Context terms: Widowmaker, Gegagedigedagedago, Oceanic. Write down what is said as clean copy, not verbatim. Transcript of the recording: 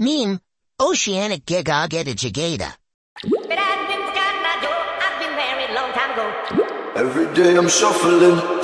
Meme, Oceanic Gegagedigedagedago. But I've been scared, I know, I've been married long time ago. Every day I'm shuffling.